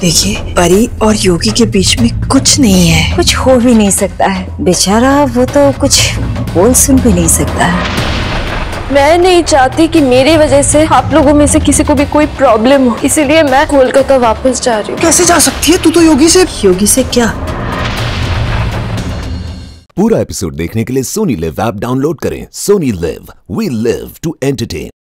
देखिए, परी और योगी के बीच में कुछ नहीं है, कुछ हो भी नहीं सकता है। बेचारा वो तो कुछ बोल सुन भी नहीं सकता है। मैं नहीं चाहती कि मेरी वजह से आप लोगों में से किसी को भी कोई प्रॉब्लम हो, इसीलिए मैं कोलकाता वापस जा रही हूँ। कैसे जा सकती है तू तो योगी से क्या? पूरा एपिसोड देखने के लिए सोनी लिव ऐप डाउनलोड करें। Sony Liv, we live to entertain.